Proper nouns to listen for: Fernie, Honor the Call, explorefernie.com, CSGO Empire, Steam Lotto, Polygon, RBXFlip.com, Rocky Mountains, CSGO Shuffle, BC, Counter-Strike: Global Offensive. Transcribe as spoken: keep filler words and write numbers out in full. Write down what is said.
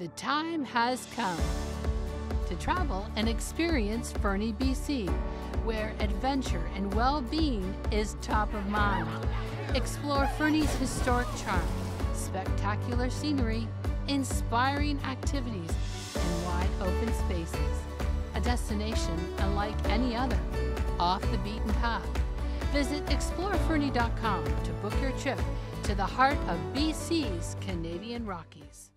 The time has come to travel and experience Fernie, B C, where adventure and well-being is top of mind. Explore Fernie's historic charm, spectacular scenery, inspiring activities, and wide open spaces. A destination unlike any other, off the beaten path. Visit explore fernie dot com to book your trip to the heart of B C's Canadian Rockies.